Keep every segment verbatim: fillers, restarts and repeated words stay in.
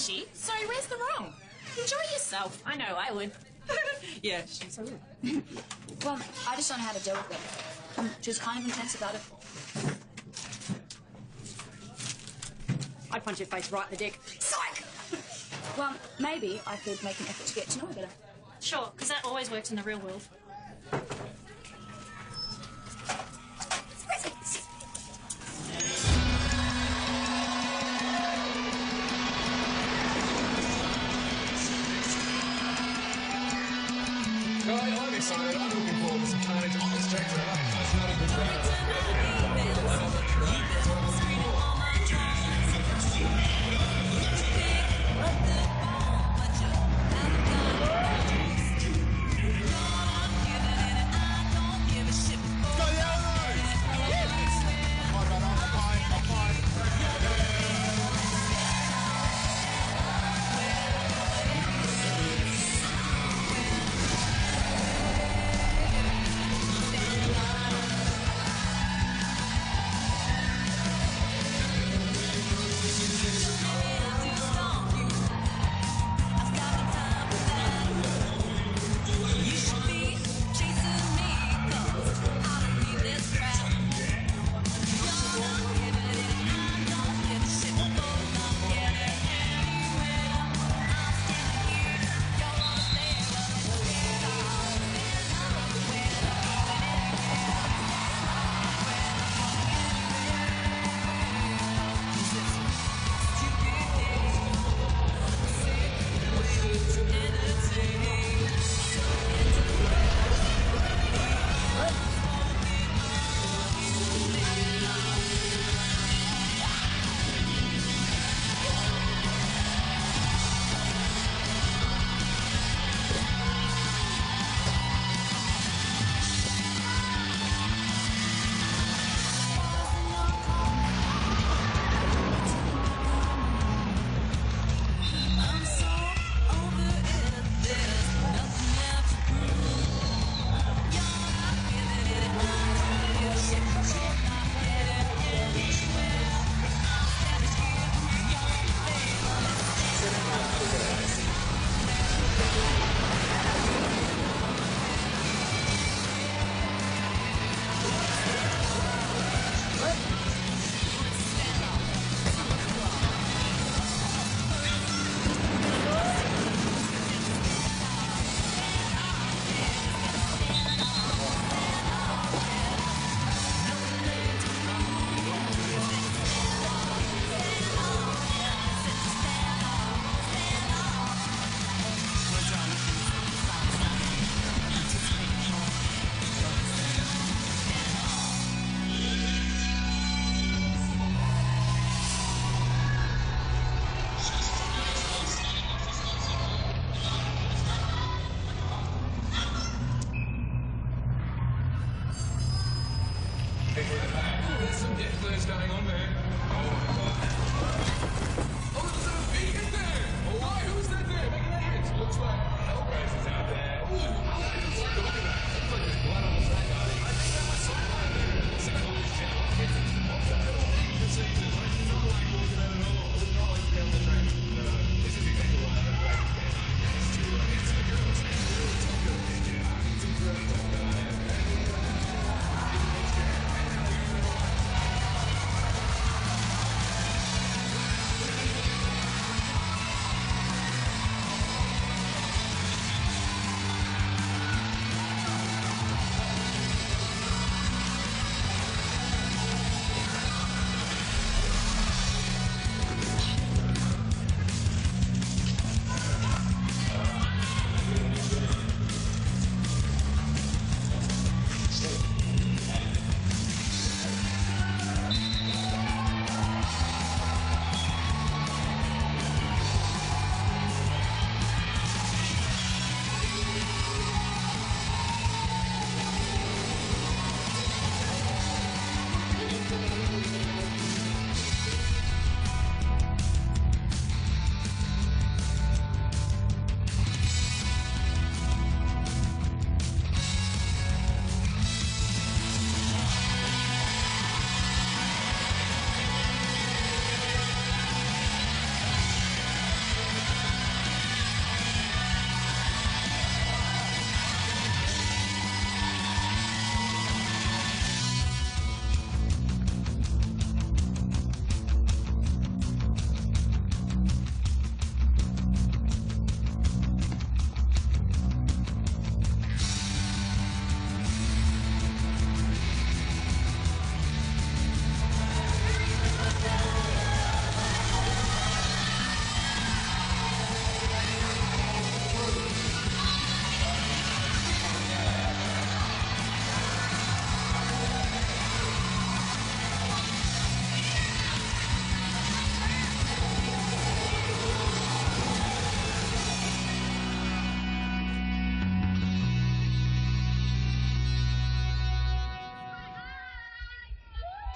she? So where's the wrong? Enjoy yourself. I know, I would. Yeah, she's so good. Well, I just don't know how to deal with it. Um, she was kind of intense about it. I'd punch your face right in the dick. Psych! Well, maybe I could make an effort to get to know her better. Sure, because that always works in the real world. We'll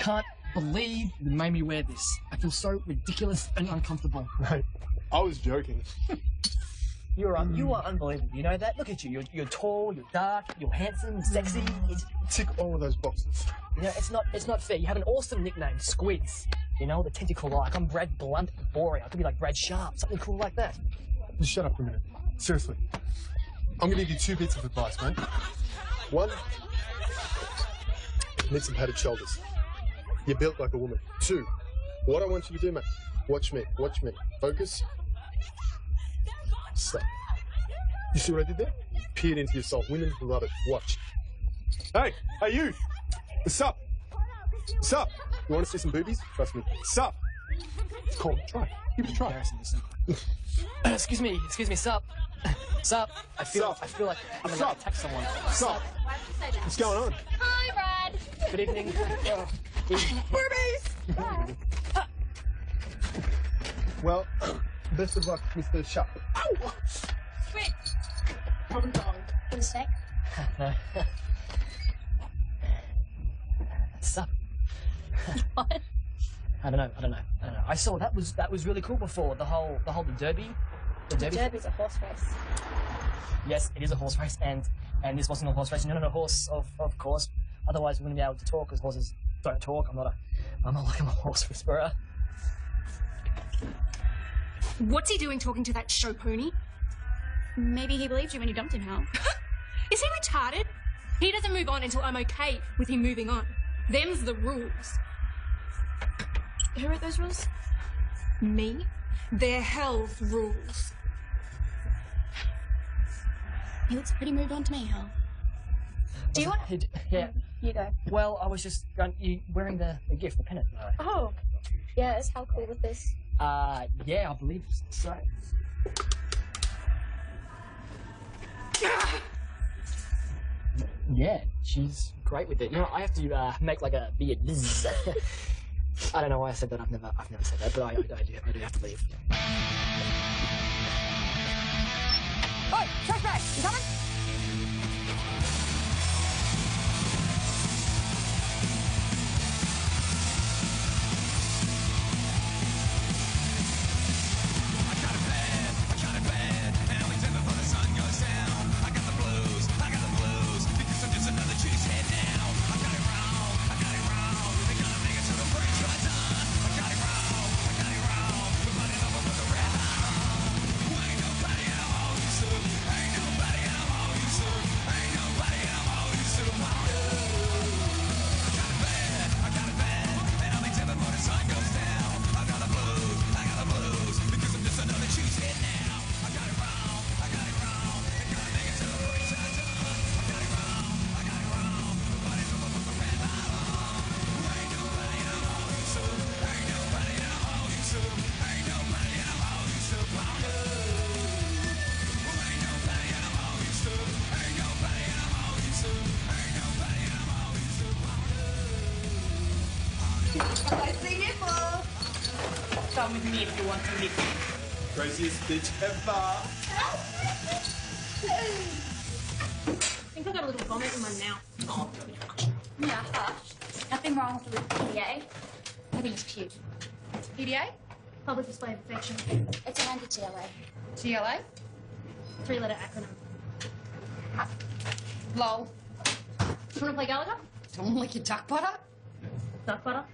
can't believe you made me wear this. I feel so ridiculous and uncomfortable. Mate, I was joking. You're un you are unbelievable, you know that? Look at you, you're, you're tall, you're dark, you're handsome, sexy. It's... Tick all of those boxes. You know, it's not, it's not fair. You have an awesome nickname, Squids. You know, the tentacle like. I'm Brad Blunt, boring. I could be like Brad Sharp, something cool like that. Just shut up for a minute. Seriously. I'm going to give you two bits of advice, mate. One, need some padded shoulders. You're built like a woman. Two, what I want you to do, mate, watch me, watch me. Focus. So, you see what I did there? Peered into yourself. Women love it. Watch. Hey, hey you! Sup? Sup? You want to see some boobies? Trust me. Sup? It's cool. Try. Give it a try. Excuse me. Excuse me. Sup? Sup? I feel. Sup. I feel like I'm gonna attack someone. Sup? What's going on? Hi, Brad. Good evening. Boobies. Well. Best of luck, Mister Sharp. Oh! Sweet! Come on. One sec. No. Sup? What? I don't know, I don't know. I don't know. I saw that was that was really cool before, the whole the whole the derby. The derby. The derby's a horse race. Yes, it is a horse race, and and this wasn't a horse race. No, no, no, horse of of course. Otherwise we wouldn't be able to talk because horses don't talk. I'm not a I'm not like I'm a horse whisperer. What's he doing talking to that show pony? Maybe he believed you when you dumped him, Hal. Is he retarded? He doesn't move on until I'm okay with him moving on. Them's the rules. Who wrote those rules? Me. They're Hal's rules. He looks pretty moved on to me, Hal. Do you want to? Yeah. You go. Well, I was just um, you wearing the, the gift, the pennant. Oh. Yeah, is Hal cool with this? Uh, yeah, I believe so. Yeah, she's great with it. You know, I have to uh, make like a beard. I don't know why I said that. I've never, I've never said that, but I, I, I do, I do have to leave. Oi, trash bag, you coming? If you want to meet me. Craziest bitch ever. I think I got a little vomit in my mouth. Oh, yeah, harsh. Nothing wrong with the P D A. I think it's cute. P D A? Public display of affection. It's under G L A. G L A? Three-letter acronym. Lol. Do you want to play Gallagher? Don't like your duck butter. Duck butter?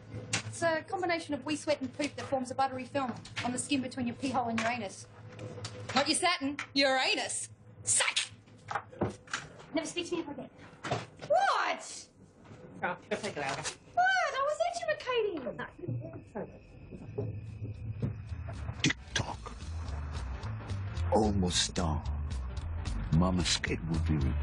It's a combination of wee sweat and poop that forms a buttery film on the skin between your pee hole and your anus. Not your satin, your anus. Psych! Never speak to me ever again. What? Oh, go play Gallagher. What? I was educating. No. Tick tock. Almost done. Mama Skate will be reborn.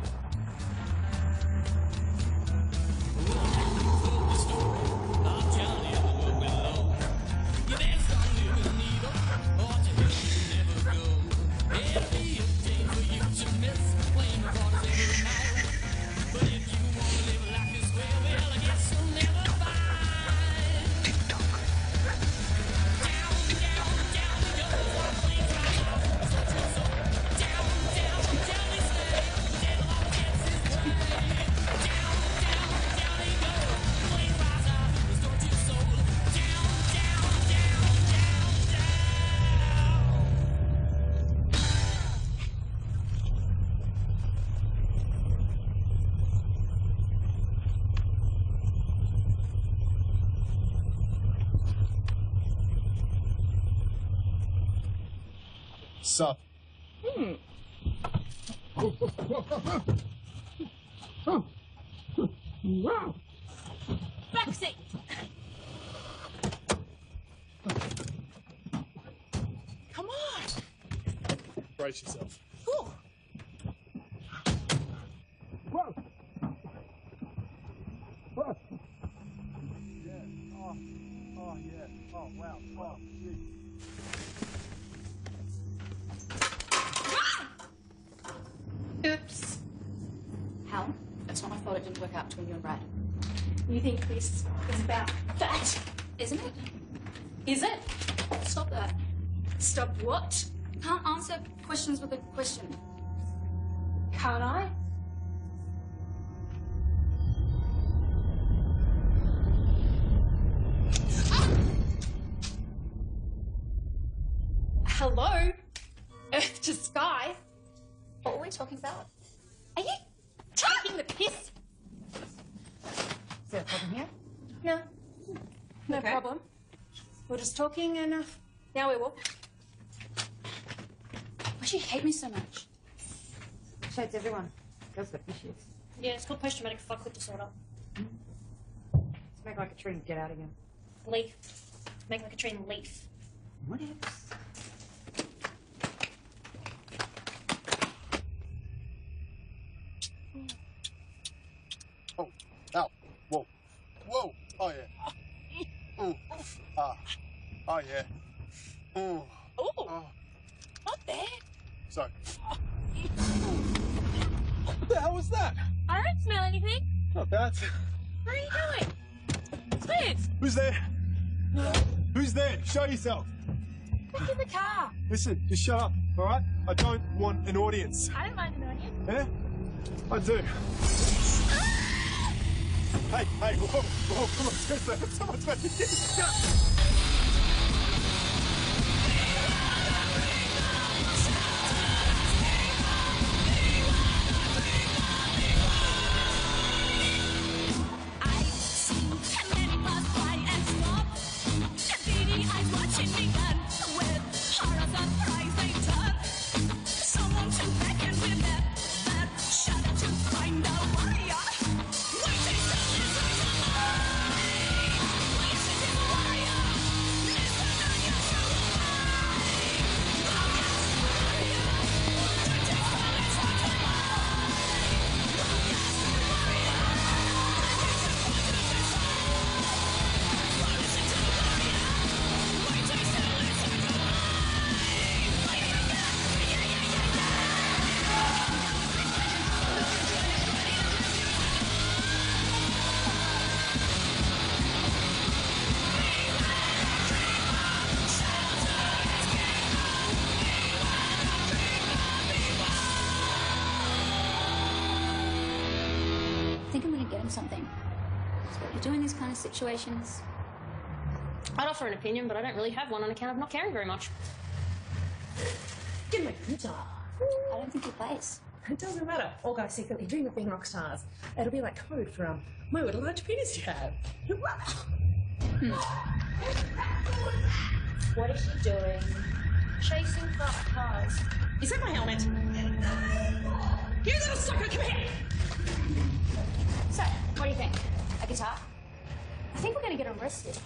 Sup? Hmm. Wow. Backseat. Come on. Brace yourself. Cool. Whoa. Whoa. Yeah. Oh. Oh yeah. Oh wow. Wow. Oops. Hal, it's not my fault it didn't work out between you and Brad. You think this is about that, isn't it? Is it? Stop that. Stop what? Can't answer questions with a question. Can't I? Ah! Hello? Earth to sky? What were we talking about? Are you taking the piss? Is there a problem here? No. No okay. problem. We're just talking and uh, now we walk. Why do you hate me so much? So it's everyone. Girls got issues. Yeah, it's called post-traumatic fuckhood disorder. Mm-hmm. Let's make like a tree and get out again. Leaf. Make like a tree and leaf. What else? Oh yeah. Ooh. Ah. Oh yeah. Ooh. Ooh. Oh. Not bad. Sorry. What the hell was that? I don't smell anything. Not bad. What are you doing? It's weird. Who's there? Who's there? Show yourself. Look in the car. Listen, just shut up, all right? I don't want an audience. I don't mind an audience. Yeah? I do. Hey, hey, whoa, whoa, come on, let's go, someone's about to get stuck. I've seen a many bus fly and stop. A beady eyes watching me gun with horrors on prize they took. Someone to back and remember that shudder to find a warrior. Something. That's what you do in these kind of situations. I'd offer an opinion, but I don't really have one on account of not caring very much. Give me a guitar. I don't think he plays. It doesn't matter. All guys secretly dream of being rock stars. It'll be like code for, um, my, what a large penis you have. Hmm. What is she doing? Chasing past cars. Is that my helmet? You little sucker, come here! So, what do you think? A guitar? I think we're going to get arrested.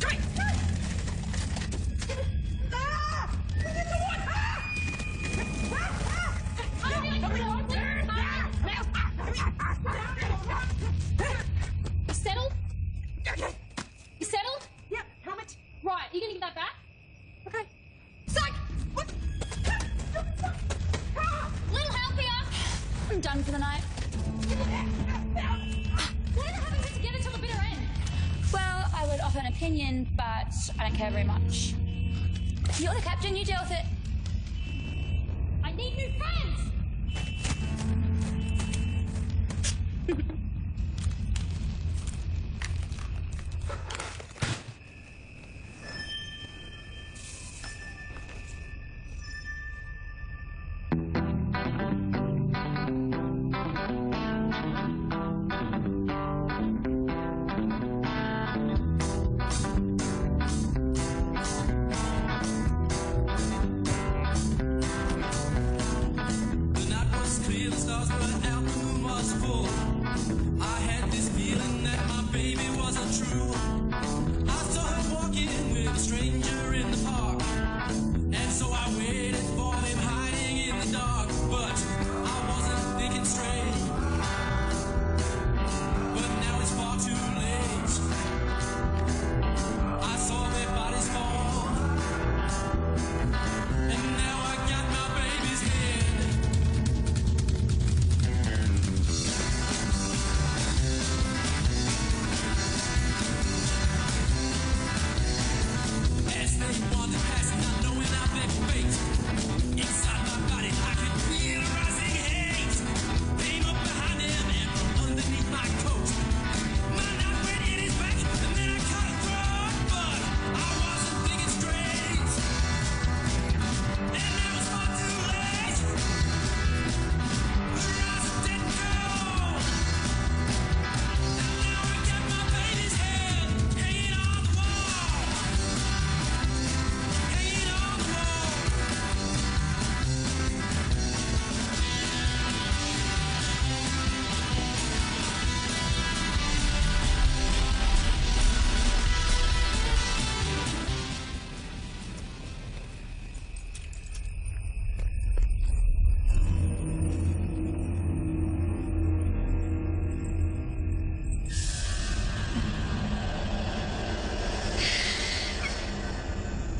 Great! Ah! Look at the one! Ah! Ah! Ah! I'm going to go on there! Ah! Now! Ah! Come here! Ah! You settled? Okay. You settled? Yep, helmet. Right, are you going to get that back? Okay. Psych! What? Ah! Little help here! I'm done for the night. Why the hell are we together till the bitter end? Well, I would offer an opinion, but I don't care very much. You're the captain, you deal with it. I need new friends!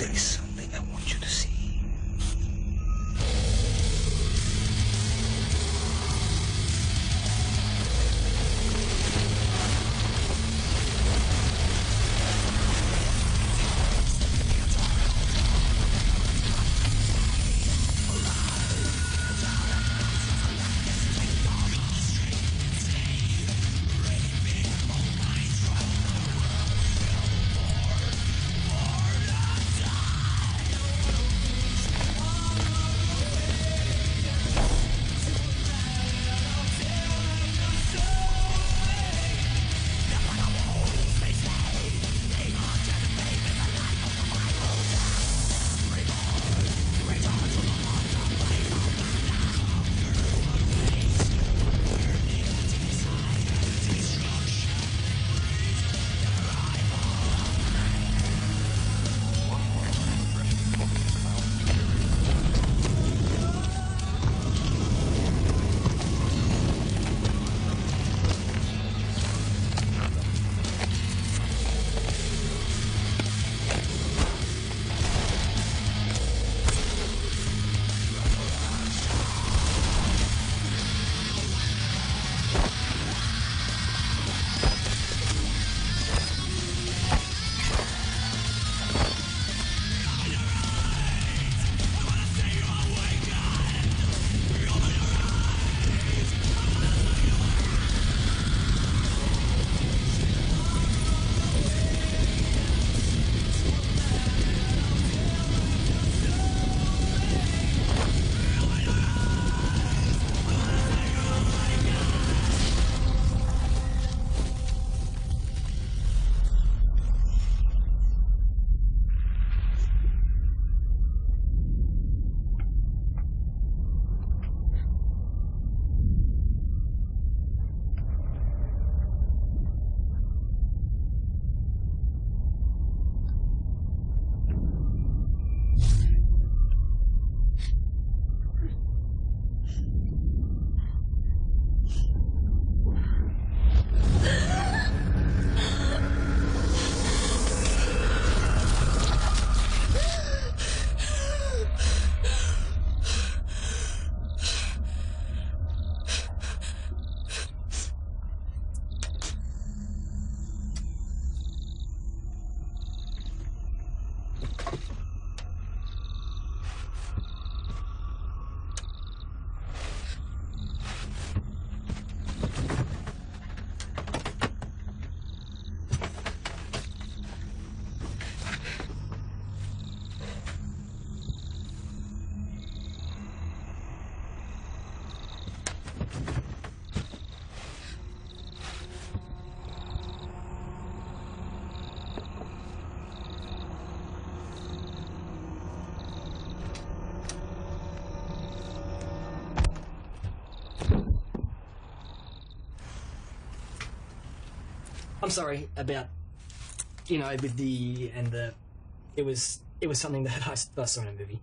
There is something I want you to see. I'm sorry about, you know, with the, and the, it was, it was something that I first saw in a movie.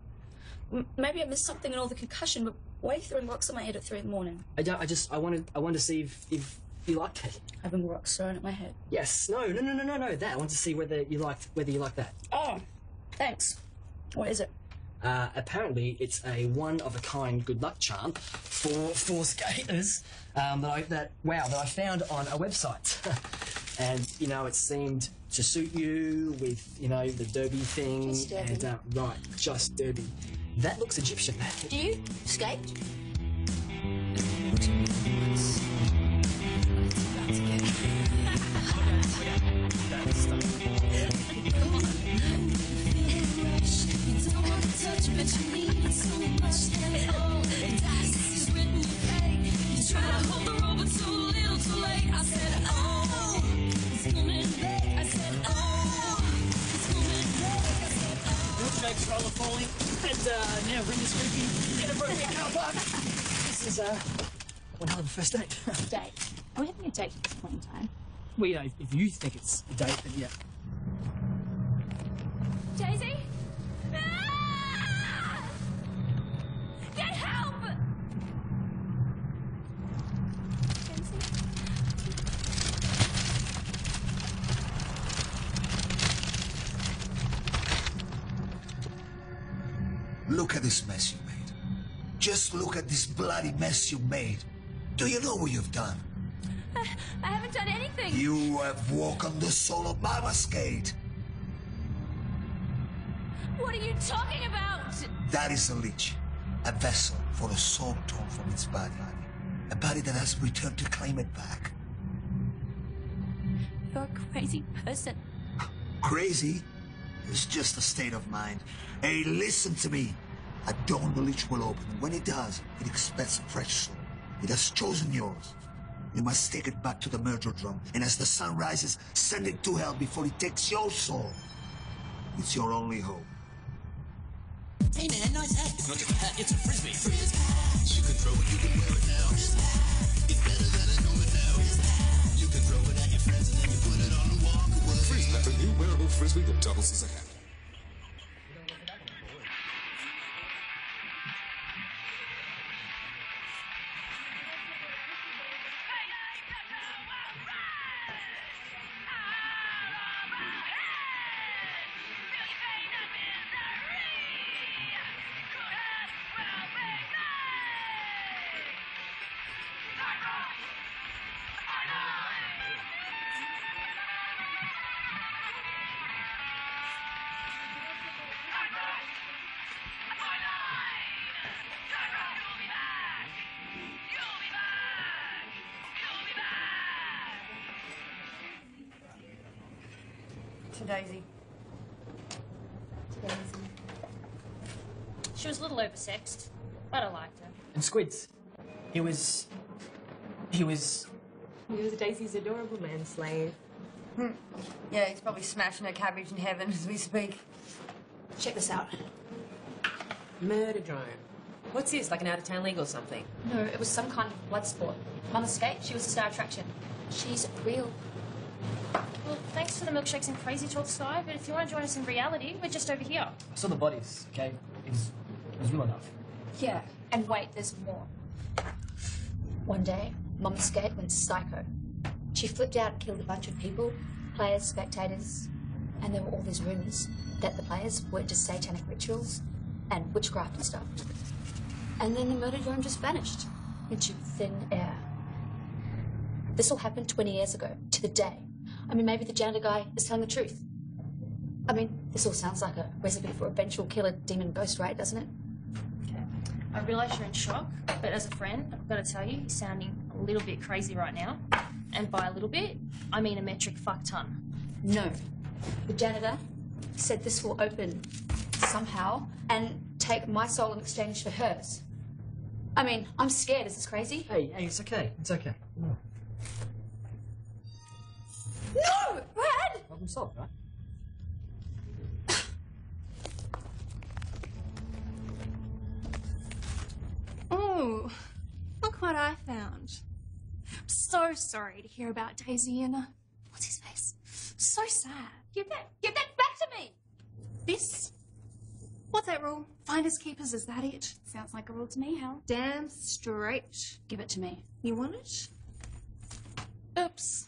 Maybe I missed something in all the concussion, but why are you throwing rocks at my head at three in the morning? I don't, I just, I wanted, I wanted to see if, if you liked it. Having rocks thrown at my head? Yes, no, no, no, no, no, no, that. I wanted to see whether you liked, whether you liked that. Oh, thanks. What is it? Uh, apparently it's a one-of-a-kind good luck charm for, for skaters, um, that I, that, wow, that I found on a website. And, you know, it seemed to suit you with, you know, the derby thing. Just derby. And, uh, right, just derby. That looks Egyptian. Do you skate? Roller falling, and uh, now we're in this creepy inappropriate car park. This is uh, one hell of a first date. Date? Are we having a date at this point in time? Well, you know, if you think it's a date, then yeah. Daisy? Ah! Get help! Daisy? Look at this mess you made. Just look at this bloody mess you made. Do you know what you've done? I, I haven't done anything. You have woken the soul of Mama Skate. What are you talking about? That is a leech. A vessel for a soul torn from its body. A body that has returned to claim it back. You're a crazy person. Crazy? It's just a state of mind. Hey, listen to me. At dawn, the leech will open. When it does, it expects a fresh soul. It has chosen yours. You must take it back to the Murderdrome, and as the sun rises, send it to hell before it takes your soul. It's your only hope. Hey man, nice hat. It's not just a hat, it's a frisbee. Frisbee. You can throw it, you can wear it now. Frisbee. It's better than I know it now. Frisbee. You can throw it at your friends and then you put it on and walk away. Frisbee, a new wearable frisbee that doubles as a hat. To Daisy. To Daisy. She was a little oversexed, but I liked her. And Squids. He was... He was... He was Daisy's adorable manslave. Hmm. Yeah, he's probably smashing her cabbage in heaven as we speak. Check this out. Murderdrome. What's this, like an out-of-town league or something? No, it was some kind of blood sport. Mama Skate, she was a star attraction. She's real. Well, thanks for the milkshakes and crazy talk, Skye, but if you want to join us in reality, we're just over here. I saw the bodies, okay? It was, it was real enough. Yeah, and wait, there's more. One day, Mama Skate went psycho. She flipped out and killed a bunch of people, players, spectators, and there were all these rumours that the players were just satanic rituals and witchcraft and stuff. And then the Murderdrome just vanished into thin air. This all happened twenty years ago, to the day. I mean, maybe the janitor guy is telling the truth. I mean, this all sounds like a recipe for a vengeful killer demon ghost, right, doesn't it? Okay. I realise you're in shock, but as a friend, I've got to tell you, you're sounding a little bit crazy right now. And by a little bit, I mean a metric fuck ton. No. The janitor said this will open somehow and take my soul in exchange for hers. I mean, I'm scared. Is this crazy? Hey, hey, it's okay. It's okay. No. No! Brad! Problem solved, right? Oh, look what I found. I'm so sorry to hear about Daisy and, uh, what's his face? So sad. Give that, give that back to me! This? What's that rule? Finders keepers, is that it? Sounds like a rule to me, Hal. Damn straight. Give it to me. You want it? Oops.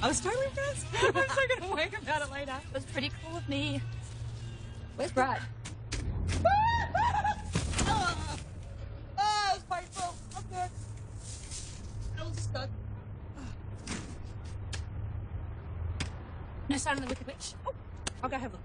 I was totally impressed. I'm so gonna wake about it later. It was pretty cool of me. Where's Brad? Oh, oh, it was painful. I'm good. I'll just go. No sign of the Wicked Witch. Oh, I'll go have a look.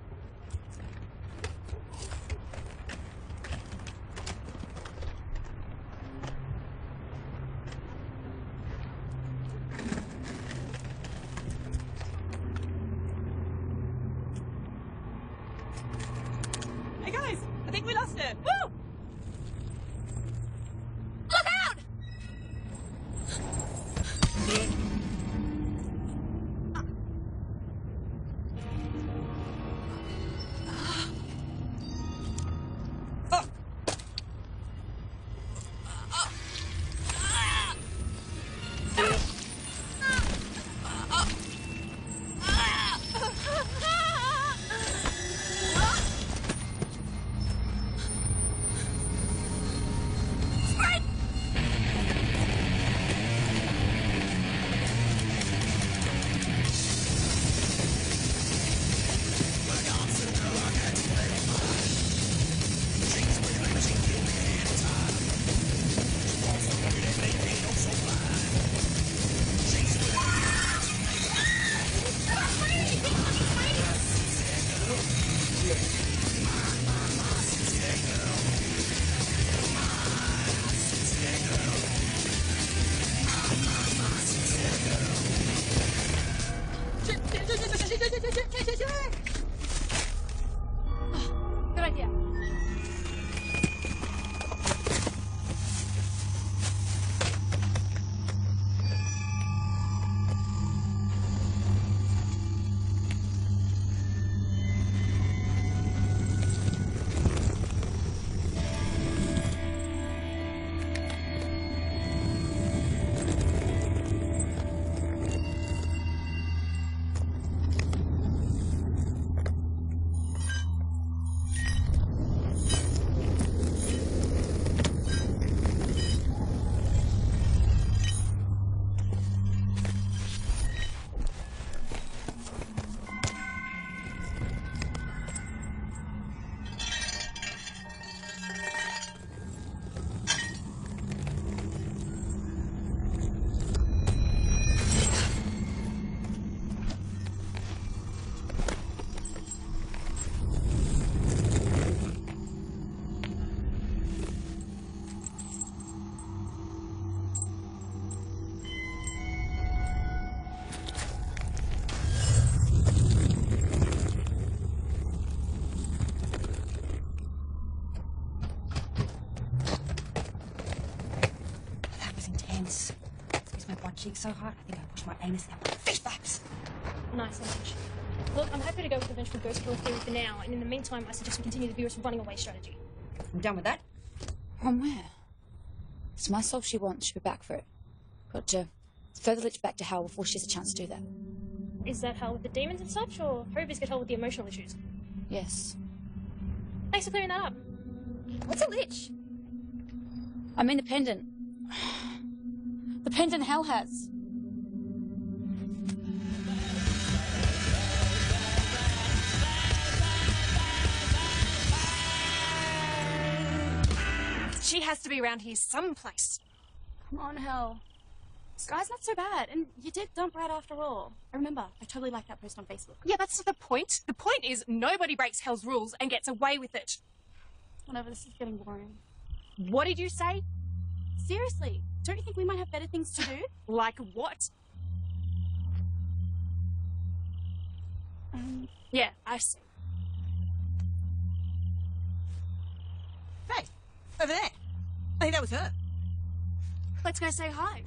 this. It's because my butt cheek's so hot, I think I pushed my anus out my face flaps. Nice image. Look, I'm happy to go with the vengeful ghost girl theory for now, and in the meantime, I suggest we continue the viewer's running away strategy. I'm done with that. From where? It's my soul she wants. She'll be back for it. Got to further lich back to hell before she has a chance to do that. Is that hell with the demons and such, or Hobies get hell with the emotional issues? Yes. Thanks for clearing that up. What's a lich? I mean the pendant. The pendant hell has. She has to be around here someplace. Come on, Hell. Sky's not so bad, and you did dump Brad after all. I remember, I totally liked that post on Facebook. Yeah, that's not the point. The point is nobody breaks Hell's rules and gets away with it. Whatever, this is getting boring. What did you say? Seriously, don't you think we might have better things to do? Like what? Um, yeah, I see. Hey, over there. I think that was her. Let's go say hi.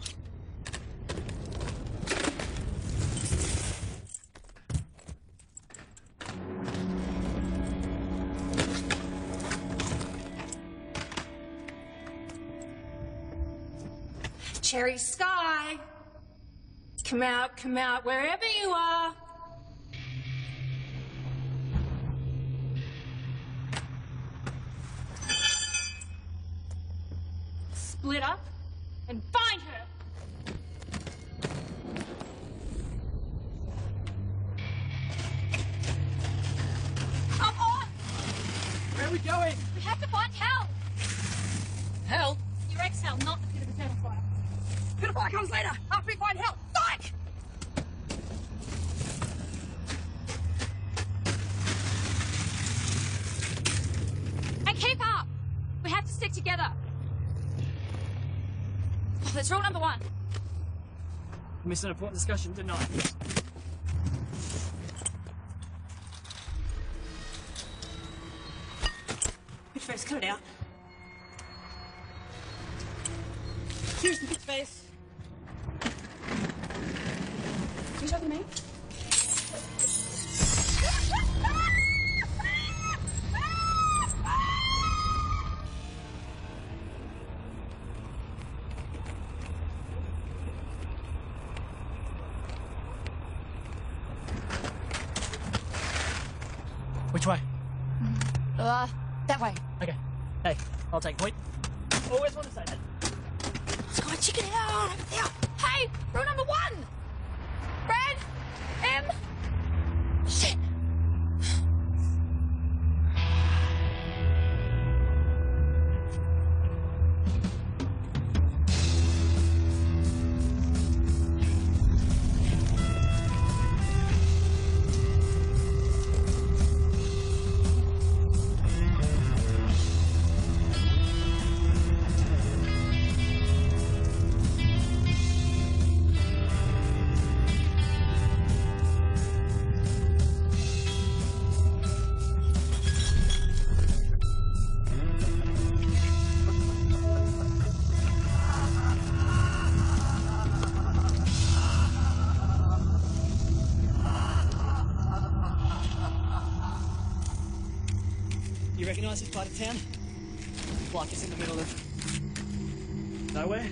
Cherry Skye, come out, come out, wherever you are. Split up and find her. Come on! Where are we going? We have to find Hell. Hell? Your ex-Hell, not the pit of eternal fire. Pit of fire comes later, after we find Hell. Fuck! And keep up! We have to stick together. That's rule number one. I missed an important discussion, didn't I? Bitch face, cut it out. Seriously, bitch face. Are you talking to me? Which way? Uh, that way. Okay. Hey, I'll take point. Always want to say that. Let's go check it out over there. Hey, rule number one. Brad, M. Shit. Recognise this part of town? Like it's in the middle of nowhere.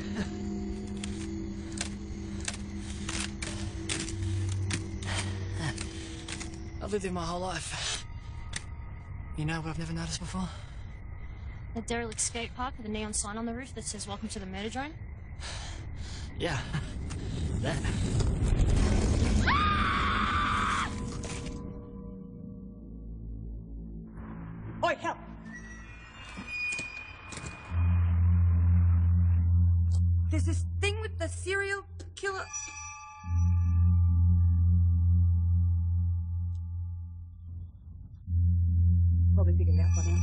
I've lived here my whole life. You know what I've never noticed before? The derelict skate park with a neon sign on the roof that says "Welcome to the Murderdrome." Yeah, that. Oi, Hell! There's this thing with the serial killer. Probably figured it out by now.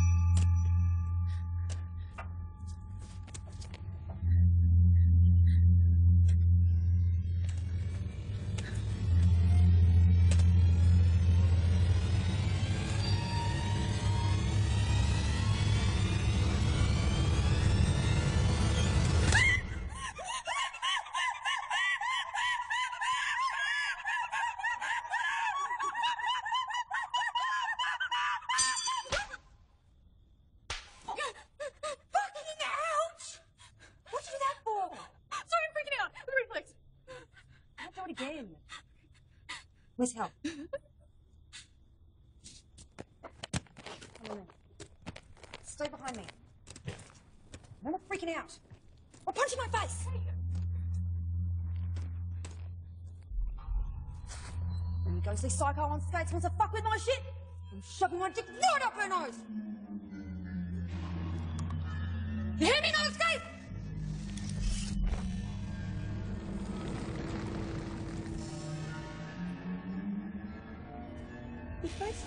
Where's help? Come on in. Stay behind me. I'm not freaking out. Or punch in my face. When you ghostly psycho on skates wants to fuck with my shit, I'm shoving my dick right up her nose. You hear me, Mama Skate? Big face?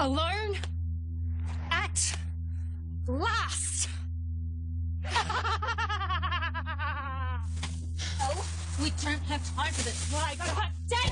Alone at last. Oh, we don't have time for this. Well, I got a hot date.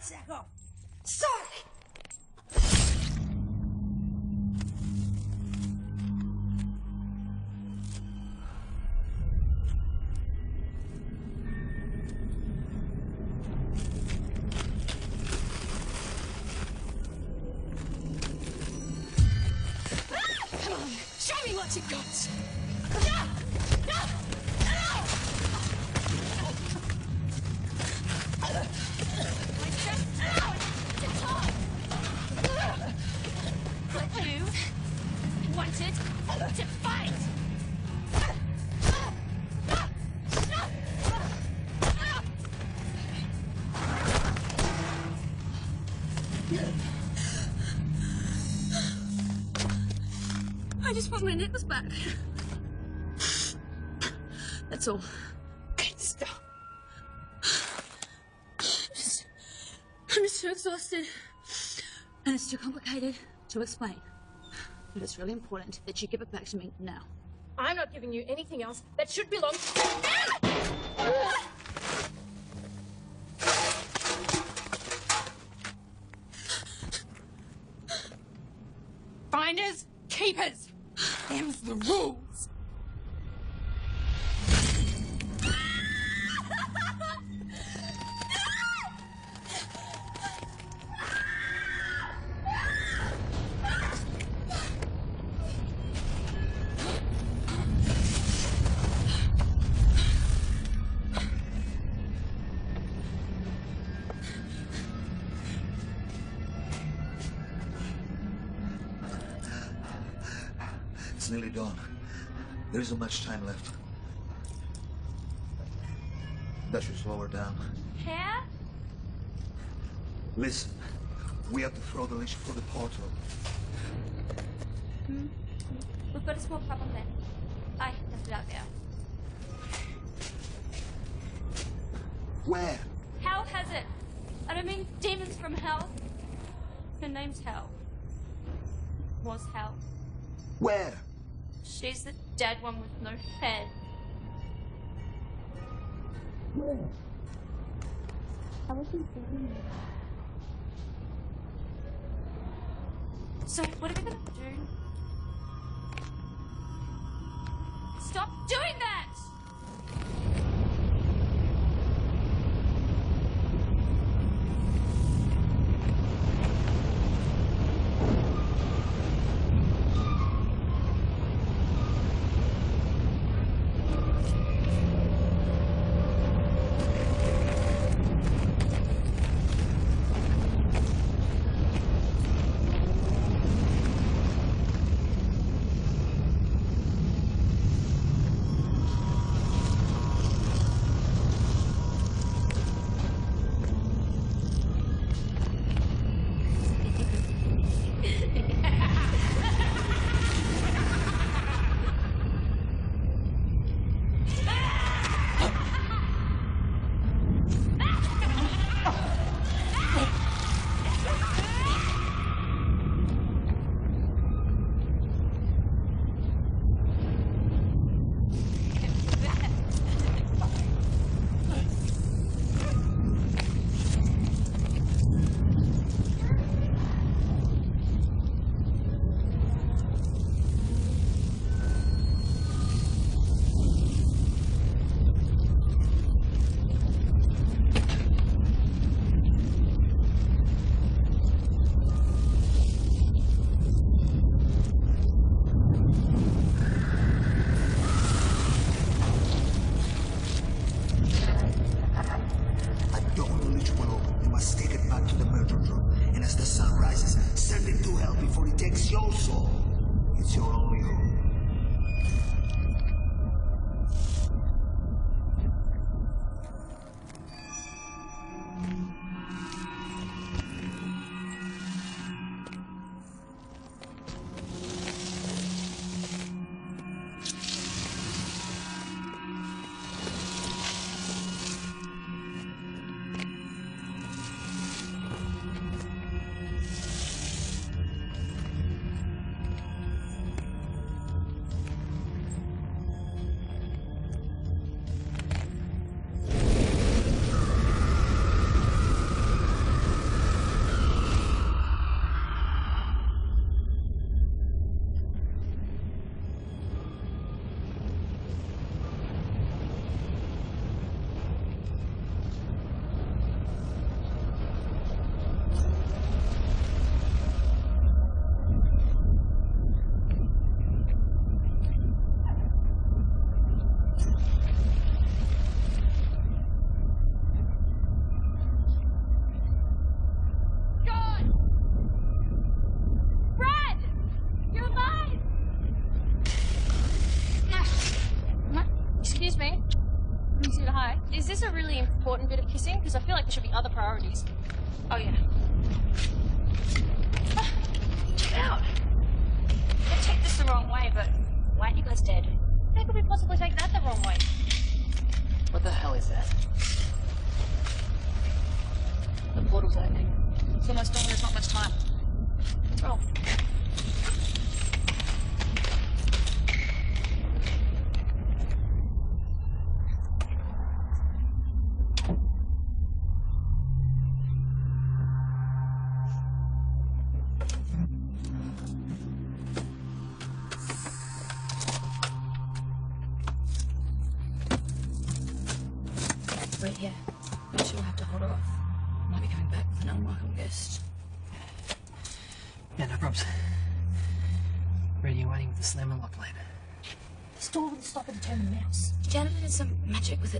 Sack off. Sorry. Ah, come on, show me what you got. I just want my necklace back. That's all. Good stuff. Just, I'm just too exhausted. And it's too complicated to explain. But it's really important that you give it back to me now. I'm not giving you anything else that should belong to me. Finders, keepers. Them's the rules. It's nearly dawn. There isn't much time left. That should slow her down. Can't? Listen, we have to throw the leash through the portal. Hmm. We've got a small problem then. I left it out there. Where? Hell has it. I don't mean demons from hell. Her name's Hell. Was Hell. Where? She's the dead one with no head. Where? I wasn't feeling it. So, what are we gonna do? Stop doing that!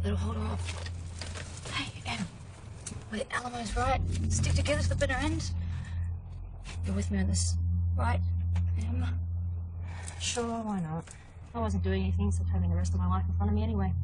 It'll hold her off. Hey, Em, where Alamo's right, stick together to the bitter end. You're with me on this, right, Em? Sure, why not? I wasn't doing anything except having the rest of my life in front of me anyway.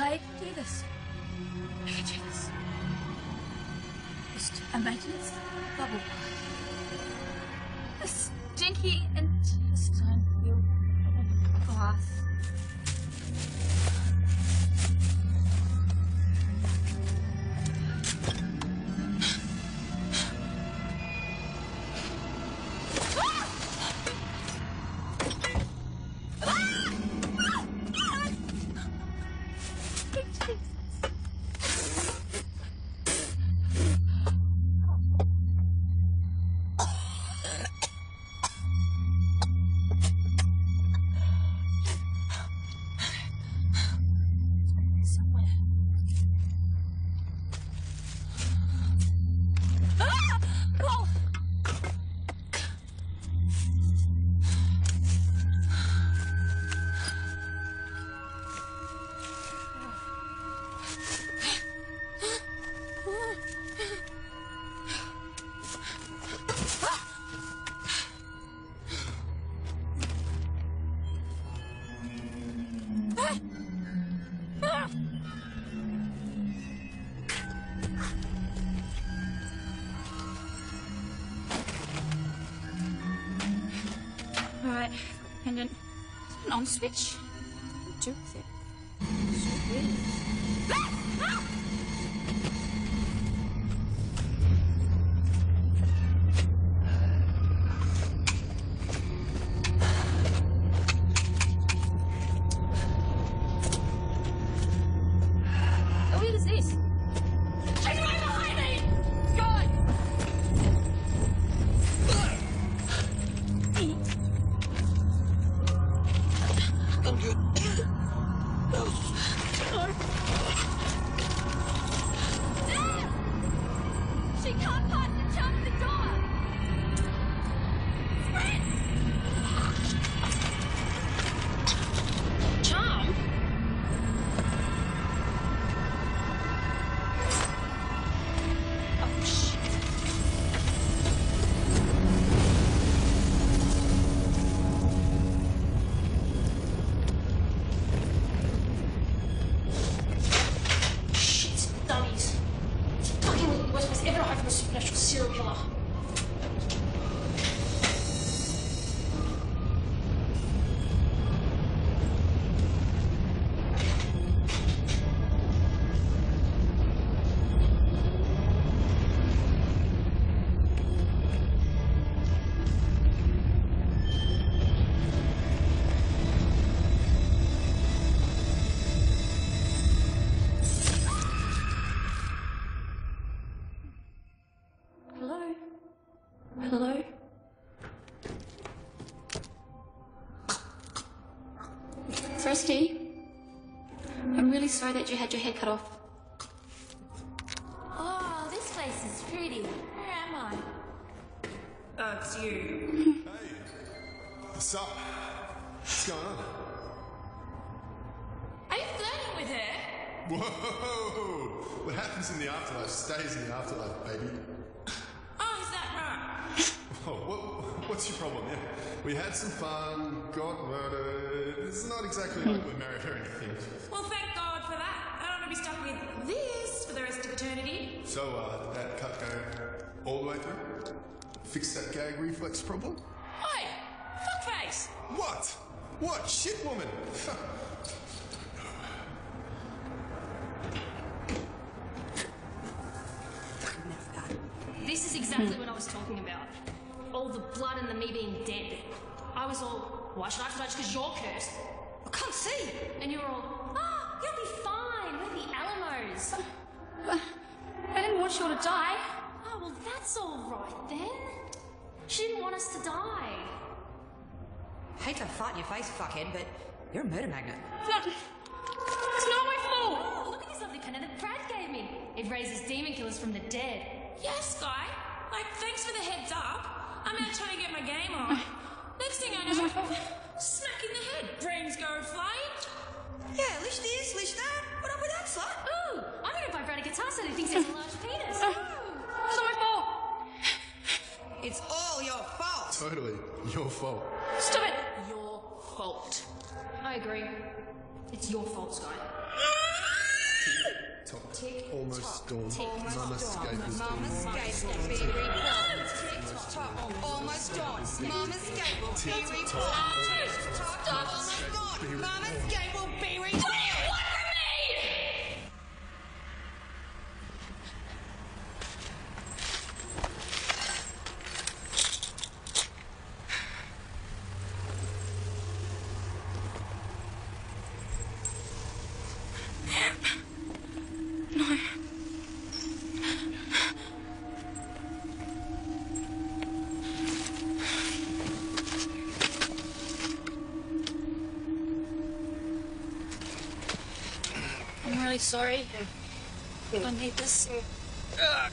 I can do this. I can do this. Just imagine it's a bubble. This stinky intestine filled with glass. Pendant on switch. What do you do with it? Thirsty? I'm really sorry that you had your hair cut off. Oh, this place is pretty. just you. Hey, what's up? What's going on? Are you flirting with her? Whoa! What happens in the afterlife stays in the afterlife, baby. Oh, is that right? Oh, what, what's your problem? Yeah, we had some fun, got murdered. It's not exactly like we're married or anything. Well, thank God for that. I don't want to be stuck with this for the rest of eternity. So, uh, did that cut go all the way through? Fix that gag reflex problem? Oi! Fuckface! What? What? Shit woman! This is exactly what I was talking about. All the blood and the me being dead. I was all, why should I fudge because you're cursed? I can't see! And you were all, ah, oh, you'll be fine, we're the Alamos. Uh, I didn't want you all to die. Oh, well that's all right then. She didn't want us to die. I hate to fart in your face, fuckhead, but you're a murder magnet. It's not, it's not my fault! Oh, look at this lovely cannon that Brad gave me. It raises demon killers from the dead. Yes, guy. Like, thanks for the heads up. I'm out trying to get my game on. Next thing I know, smack in the head. Brains go flying. Yeah, lish this, lish that. What up with that slut? Ooh, I'm gonna buy Brad a guitar so he thinks he has a large penis. Ooh. It's not my fault. It's all your fault. Totally your fault. Stop it. Your fault. I agree. It's your fault, Skye. Tick-tock. Tick-tock. Almost dawn. Mama Skate is dawn. Mama Skate will be reborn. Tick-tock. Almost dawn. Mama Skate will be reborn. Tick-tock. Almost dawn. Mama Skate will be reborn. What do you want from me? Sorry, I don't need this. I'll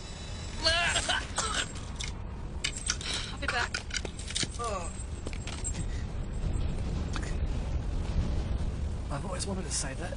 be back. I've always wanted to say that.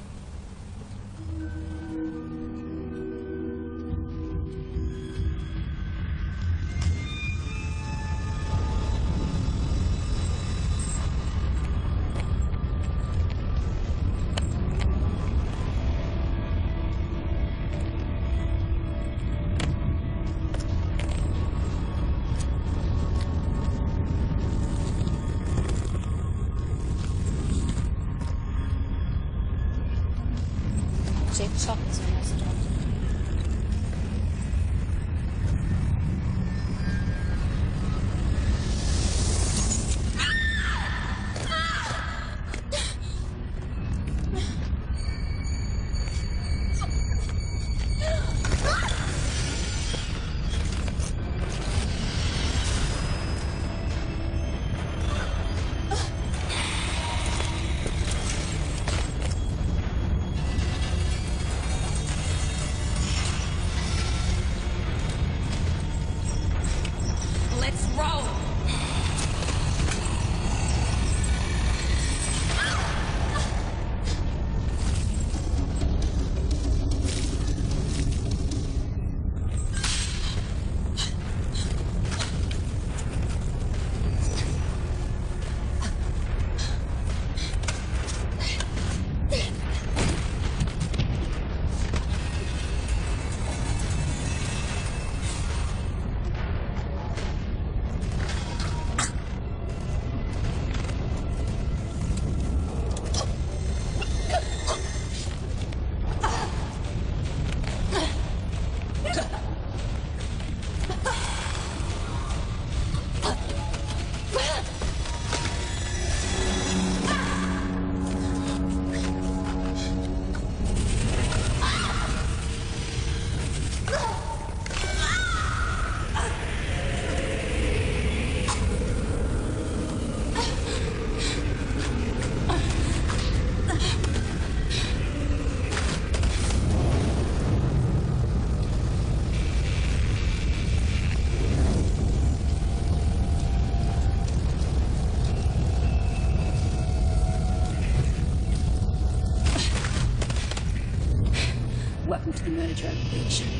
murder, bitch.